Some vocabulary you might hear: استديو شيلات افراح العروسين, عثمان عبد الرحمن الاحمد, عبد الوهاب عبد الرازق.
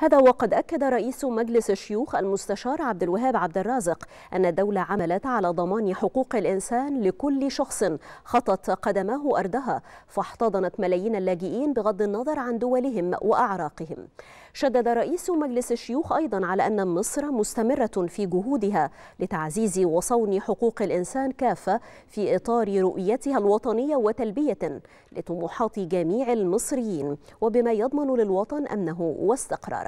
هذا وقد أكد رئيس مجلس الشيوخ المستشار عبد الوهاب عبد الرازق أن الدولة عملت على ضمان حقوق الإنسان لكل شخص خطت قدماه أرضها، فاحتضنت ملايين اللاجئين بغض النظر عن دولهم وأعراقهم. شدد رئيس مجلس الشيوخ أيضا على أن مصر مستمرة في جهودها لتعزيز وصون حقوق الإنسان كافة في إطار رؤيتها الوطنية وتلبية لطموحات جميع المصريين، وبما يضمن للوطن أمنه واستقراره.